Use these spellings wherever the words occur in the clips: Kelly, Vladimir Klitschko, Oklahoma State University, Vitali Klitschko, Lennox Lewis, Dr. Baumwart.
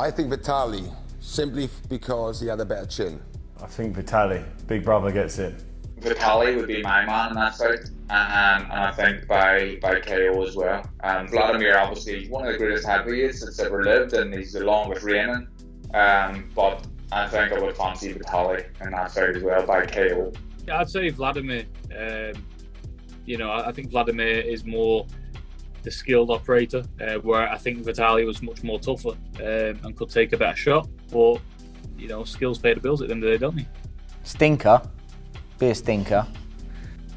I think Vitali, simply because he had a better chin. I think Vitali, big brother gets it. Vitali would be my man in that fight, and I think by KO as well. Vladimir, obviously, one of the greatest heavyweights that's ever lived, and he's the longest reigning. But I think I would fancy Vitali in that fight as well, by KO. Yeah, I'd say Vladimir. You know, I think Vladimir is more the skilled operator, where I think Vitali was much more tougher and could take a better shot. But, you know, skills pay the bills at the end of the day, don't they? Stinker. Be a stinker.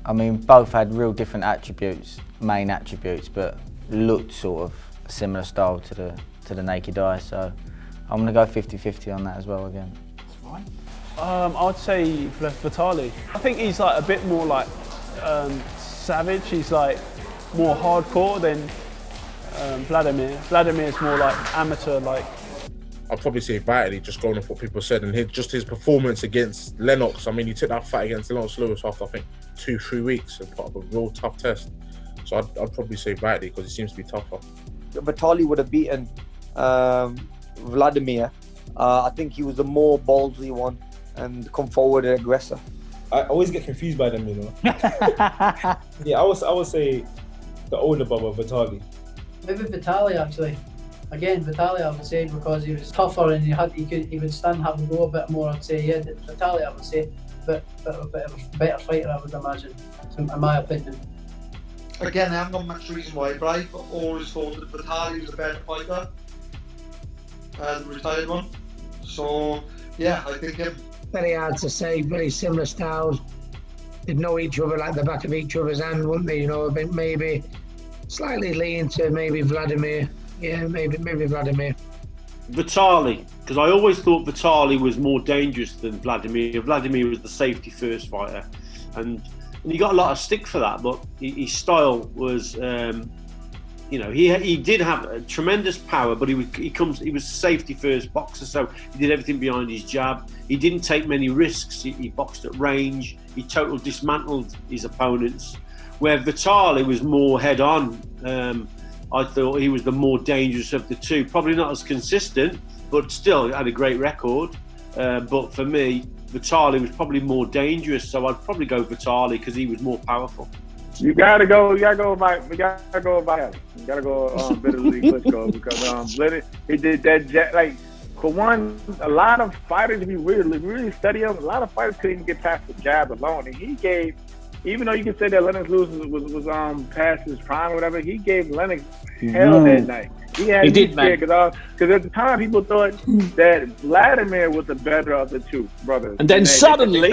I mean, both had real different attributes, main attributes, but looked sort of similar style to the naked eye. So I'm gonna go 50-50 on that as well again. I'd say Vitali. I think he's like a bit more like savage. He's like more hardcore than Vladimir. Vladimir's more like amateur like. I'd probably say Vitali, just going off what people said, and his performance against Lennox. I mean, he took that fight against Lennox Lewis after, I think, 2-3 weeks, and part of a real tough test. So I'd probably say Vitali because he seems to be tougher. Vitali would have beaten Vladimir. I think he was the more ballsy one and come forward and aggressor. I always get confused by them, you know. Yeah, I would say the older brother, Vitali. Maybe Vitali, actually. Again, Vitali, I would say, because he was tougher and he would stand and have a go a bit more. I'd say, yeah, Vitali, I would say, but a better fighter, I would imagine, in my opinion. Again, I haven't got much reason why, but I've always thought that Vitali was a better fighter, the retired one. So, yeah, I think him. Very hard to say, very similar styles. They'd know each other like the back of each other's hand, wouldn't they? You know, maybe slightly lean to maybe Vladimir. Yeah, maybe Vladimir. Vitali, because I always thought Vitali was more dangerous than Vladimir. Vladimir was the safety-first fighter, and he got a lot of stick for that. But his style was, you know, he did have a tremendous power, but he was safety-first boxer, so he did everything behind his jab. He didn't take many risks. He boxed at range. He totally dismantled his opponents. Where Vitali was more head-on. I thought he was the more dangerous of the two. Probably not as consistent, but still had a great record. But for me, Vitali was probably more dangerous, so I'd probably go Vitali because he was more powerful. You gotta go Vitali Klitschko because he did that jet. Like, for one, a lot of fighters, if you really study him, a lot of fighters couldn't even get past the jab alone, and he gave. Even though you could say that Lennox Lewis was past his prime or whatever, he gave Lennox hell that night. He did, man. Because at the time, people thought that Vladimir was the better of the two brothers. And then suddenly,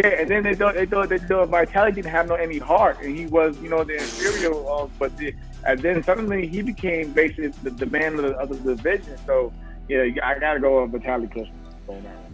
they thought Vitali didn't have any heart, and he was, you know, the inferior. And then suddenly, he became basically the man of the division. So yeah, I gotta go with Vitali Klitschko.